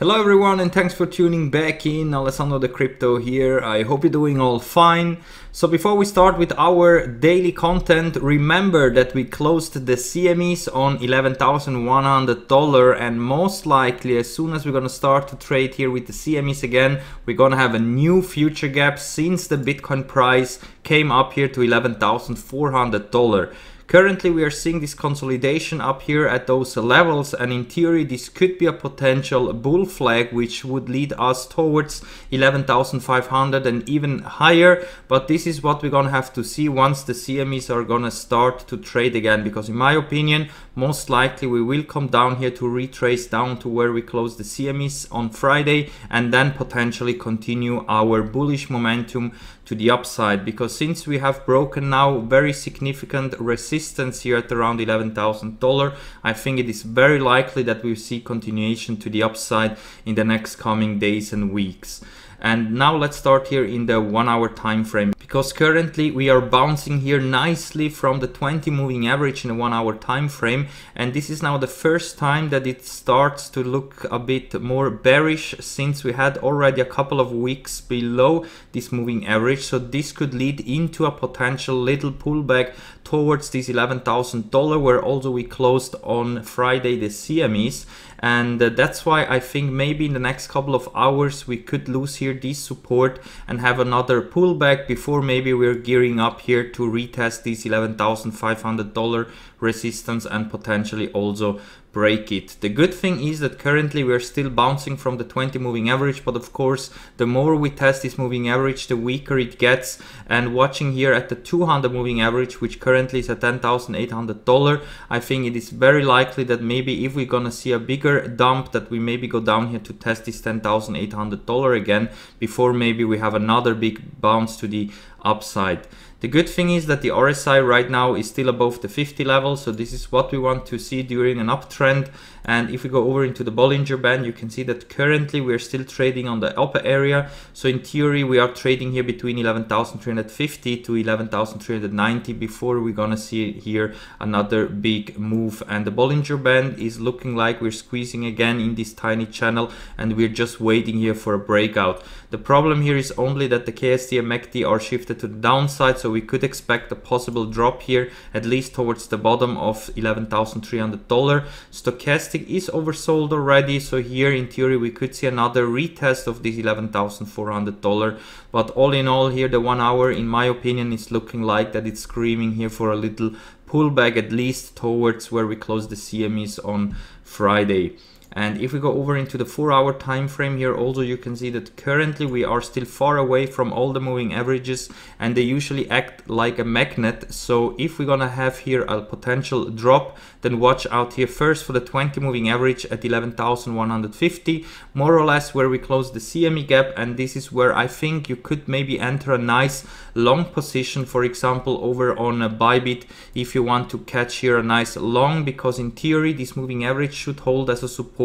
Hello everyone, and thanks for tuning back in. Alessandro De Crypto here. I hope you're doing all fine. So before we start with our daily content, remember that we closed the CMEs on $11,100, and most likely as soon as we're going to start to trade here with the CMEs again, we're going to have a new future gap since the Bitcoin price came up here to $11,400. Currently we are seeing this consolidation up here at those levels, and in theory this could be a potential bull flag which would lead us towards 11,500 and even higher. But this is what we're gonna have to see once the CMEs are gonna start to trade again, because in my opinion most likely we will come down here to retrace down to where we closed the CMEs on Friday and then potentially continue our bullish momentum to the upside, because since we have broken now very significant resistance here at around $11,000, I think it is very likely that we see continuation to the upside in the next coming days and weeks. And now let's start here in the 1 hour time frame, because currently we are bouncing here nicely from the 20 moving average in the 1 hour time frame, and this is now the first time that it starts to look a bit more bearish since we had already a couple of weeks below this moving average. So this could lead into a potential little pullback towards this $11,000 where also we closed on Friday the CMEs, and that's why I think maybe in the next couple of hours we could lose here this support and have another pullback before maybe we're gearing up here to retest this $11,500 resistance and potentially also break it. The good thing is that currently we're still bouncing from the 20 moving average, but of course the more we test this moving average the weaker it gets, and watching here at the 200 moving average, which currently is at $10,800, I think it is very likely that maybe if we're gonna see a bigger dump that we maybe go down here to test this $10,800 again before maybe we have another big bounce to the upside. The good thing is that the RSI right now is still above the 50 level, so this is what we want to see during an uptrend. And if we go over into the Bollinger Band, you can see that currently we are still trading on the upper area. So in theory, we are trading here between 11,350 to 11,390 before we're gonna see here another big move. And the Bollinger Band is looking like we're squeezing again in this tiny channel, and we're just waiting here for a breakout. The problem here is only that the KST and MACD are shifted to the downside, so we could expect a possible drop here at least towards the bottom of $11,300. Stochastic is oversold already, so here in theory we could see another retest of this $11,400. But all in all here the 1 hour in my opinion is looking like that it's screaming here for a little pullback, at least towards where we closed the CMEs on Friday. And if we go over into the 4 hour time frame here, also you can see that currently we are still far away from all the moving averages, and they usually act like a magnet. So if we're gonna have here a potential drop, then watch out here first for the 20 moving average at 11,150, more or less where we close the CME gap, and this is where I think you could maybe enter a nice long position, for example over on Bybit, if you want to catch here a nice long, because in theory this moving average should hold as a support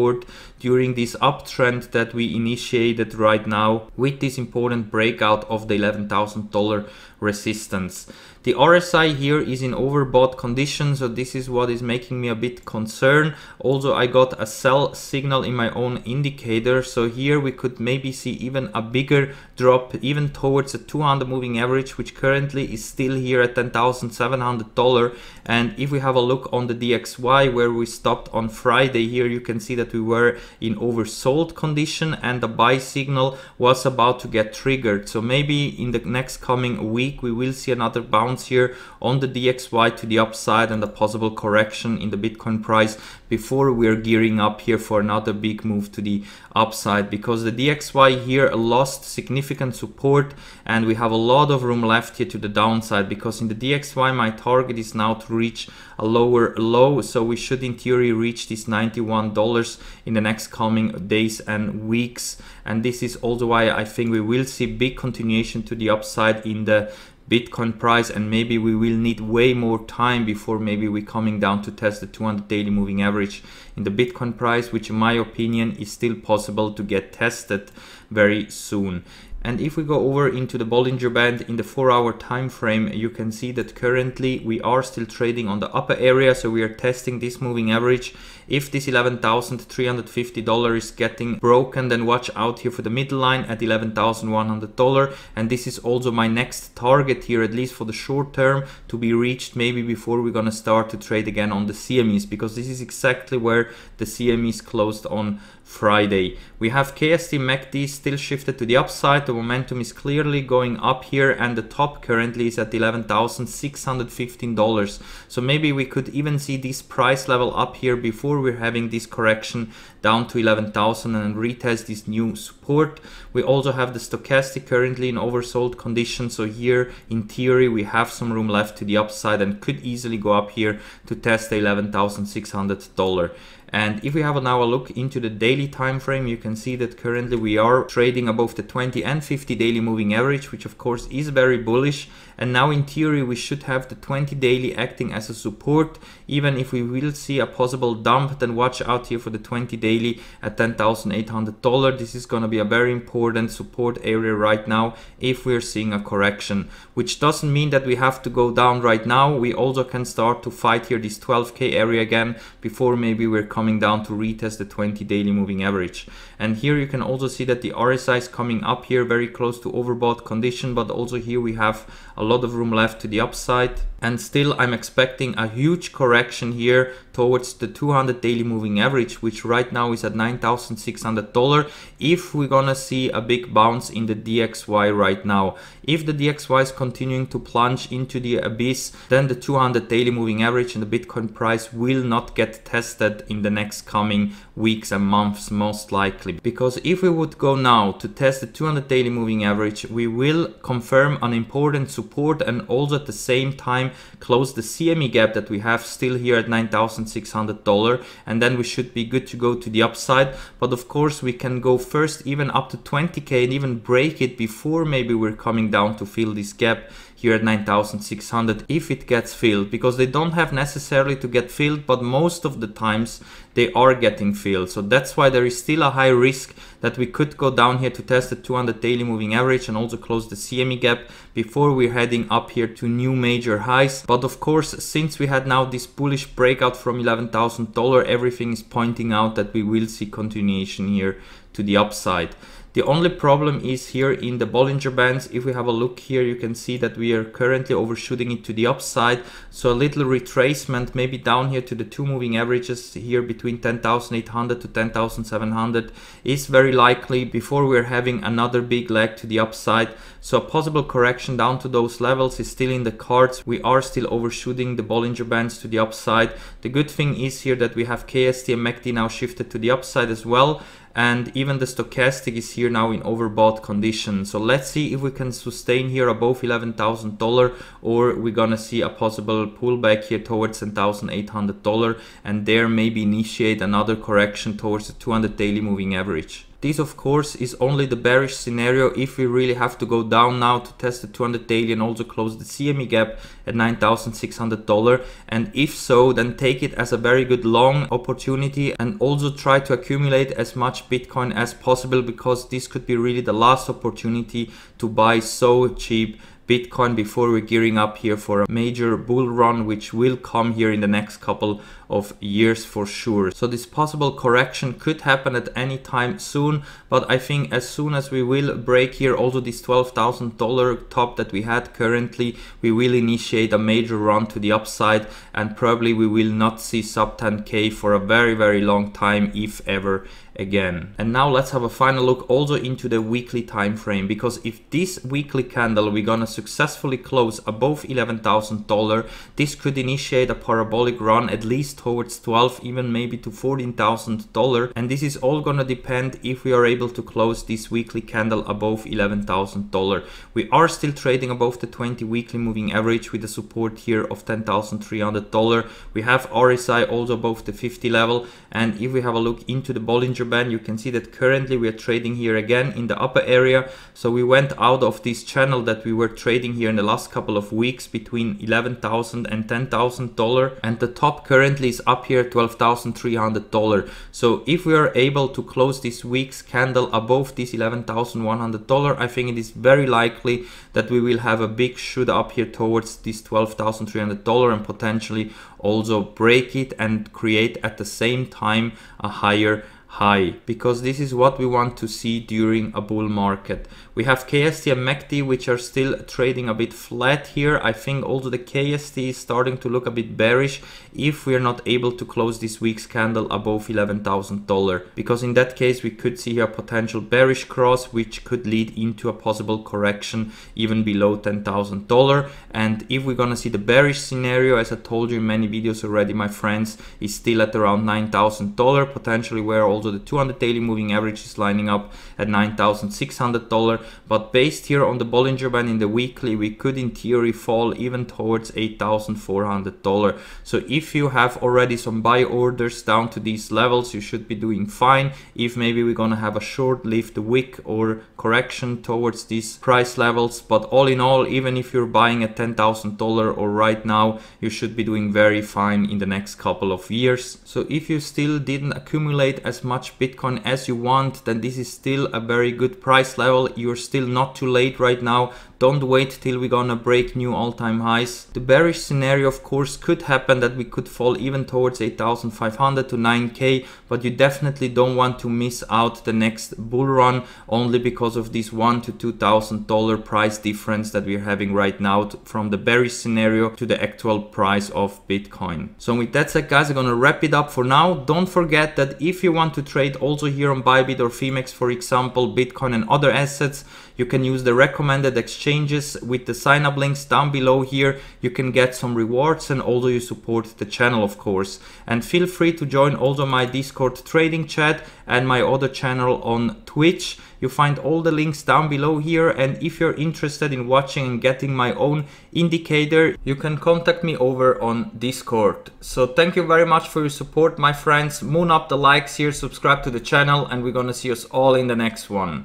during this uptrend that we initiated right now with this important breakout of the $11,000 resistance. The RSI here is in overbought condition, so this is what is making me a bit concerned. Also I got a sell signal in my own indicator, so here we could maybe see even a bigger drop even towards the 200 moving average, which currently is still here at $10,700. And if we have a look on the DXY where we stopped on Friday, here you can see that we were in oversold condition and the buy signal was about to get triggered. So maybe in the next coming week we will see another bounce here on the DXY to the upside and a possible correction in the Bitcoin price before we're gearing up here for another big move to the upside, because the DXY here lost significant support and we have a lot of room left here to the downside, because in the DXY my target is now to reach a lower low, so we should in theory reach this $91 in the next coming days and weeks. And this is also why I think we will see big continuation to the upside in the Bitcoin price, and maybe we will need way more time before maybe we're coming down to test the 200 daily moving average in the Bitcoin price, which in my opinion is still possible to get tested very soon. And if we go over into the Bollinger Band in the 4-hour time frame, you can see that currently we are still trading on the upper area. So we are testing this moving average. If this $11,350 is getting broken, then watch out here for the middle line at $11,100. And this is also my next target here, at least for the short term, to be reached maybe before we're going to start to trade again on the CMEs, because this is exactly where the CMEs closed on Friday. We have KST MACD still shifted to the upside. The momentum is clearly going up here, and the top currently is at $11,615. So maybe we could even see this price level up here before we're having this correction down to 11,000 and retest this new support. We also have the stochastic currently in oversold condition. So here in theory, we have some room left to the upside and could easily go up here to test the $11,600. And if we have now a look into the daily time frame, you can see that currently we are trading above the 20 and 50 daily moving average, which of course is very bullish. And now in theory, we should have the 20 daily acting as a support. Even if we will see a possible dump, then watch out here for the 20 daily at $10,800. This is going to be a very important support area right now if we're seeing a correction, which doesn't mean that we have to go down right now. We also can start to fight here this 12K area again before maybe we're coming down to retest the 20 daily moving average. And here you can also see that the RSI is coming up here very close to overbought condition, but also here we have a lot of room left to the upside. And still I'm expecting a huge correction here towards the 200 daily moving average, which right now is at $9,600, if we're gonna see a big bounce in the DXY right now. If the DXY is continuing to plunge into the abyss, then the 200 daily moving average and the Bitcoin price will not get tested in the next coming weeks and months, most likely. Because if we would go now to test the 200 daily moving average, we will confirm an important support and also at the same time close the CME gap that we have still here at $9,600, and then we should be good to go to the upside. But of course we can go first even up to 20k and even break it before maybe we're coming down to fill this gap here at 9,600 if it gets filled, because they don't have necessarily to get filled, but most of the times they are getting filled. So that's why there is still a high risk that we could go down here to test the 200 daily moving average and also close the CME gap before we're heading up here to new major highs. But of course, since we had now this bullish breakout from $11,000, everything is pointing out that we will see continuation here to the upside. The only problem is here in the Bollinger Bands. If we have a look here, you can see that we are currently overshooting it to the upside. So a little retracement maybe down here to the two moving averages here between 10,800 to 10,700 is very likely before we're having another big leg to the upside. So a possible correction down to those levels is still in the cards. We are still overshooting the Bollinger Bands to the upside. The good thing is here that we have KST and MACD now shifted to the upside as well. And even the stochastic is here now in overbought condition. So let's see if we can sustain here above $11,000, or we're gonna see a possible pullback here towards $10,800 and there maybe initiate another correction towards the 200 daily moving average. This of course is only the bearish scenario if we really have to go down now to test the 200 daily and also close the CME gap at $9,600, and if so, then take it as a very good long opportunity and also try to accumulate as much Bitcoin as possible, because this could be really the last opportunity to buy so cheap Bitcoin before we're gearing up here for a major bull run, which will come here in the next couple of years for sure. So this possible correction could happen at any time soon, but I think as soon as we will break here also this $12,000 top that we had currently, we will initiate a major run to the upside, and probably we will not see sub 10k for a very long time, if ever again. And now let's have a final look also into the weekly time frame, because if this weekly candle we're gonna successfully close above $11,000, this could initiate a parabolic run at least towards 12, even maybe to $14,000, and this is all gonna depend if we are able to close this weekly candle above $11,000. We are still trading above the 20 weekly moving average with a support here of $10,300. We have RSI also above the 50 level, and if we have a look into the Bollinger Band, you can see that currently we are trading here again in the upper area. So we went out of this channel that we were trading here in the last couple of weeks between $11,000 and $10,000, and the top currently is up here $12,300. So if we are able to close this week's candle above this $11,100, I think it is very likely that we will have a big shoot up here towards this $12,300 and potentially also break it and create at the same time a higher high, because this is what we want to see during a bull market. We have KST and MACD, which are still trading a bit flat here. I think also the KST is starting to look a bit bearish if we are not able to close this week's candle above $11,000, because in that case we could see here a potential bearish cross which could lead into a possible correction even below $10,000. And if we're gonna see the bearish scenario, as I told you in many videos already, my friends, is still at around $9,000, potentially where also the 200 daily moving average is lining up at $9,600. But based here on the Bollinger Band in the weekly, we could in theory fall even towards $8,400. So if you have already some buy orders down to these levels, you should be doing fine. If maybe we're gonna have a short-lived wick or correction towards these price levels, but all in all, even if you're buying at $10,000 or right now, you should be doing very fine in the next couple of years. So if you still didn't accumulate as much Bitcoin as you want, then this is still a very good price level. You're still not too late right now. Don't wait till we're gonna break new all-time highs. The bearish scenario of course could happen, that we could fall even towards 8,500 to 9k, but you definitely don't want to miss out the next bull run only because of this $1,000 to $2,000 price difference that we're having right now from the bearish scenario to the actual price of Bitcoin. So with that said, guys, I'm gonna wrap it up for now. Don't forget that if you want to trade also here on Bybit or Femex, for example, Bitcoin and other assets, you can use the recommended exchanges with the sign up links down below here. You can get some rewards and also you support the channel, of course. And feel free to join also my Discord trading chat and my other channel on Twitch. You find all the links down below here. And if you're interested in watching and getting my own indicator, you can contact me over on Discord. So thank you very much for your support, my friends. Moon up the likes here, subscribe to the channel, and we're gonna see us all in the next one.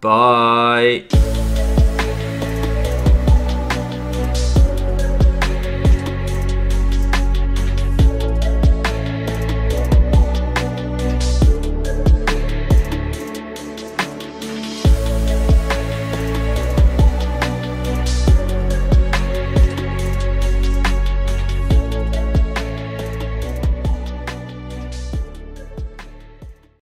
Bye.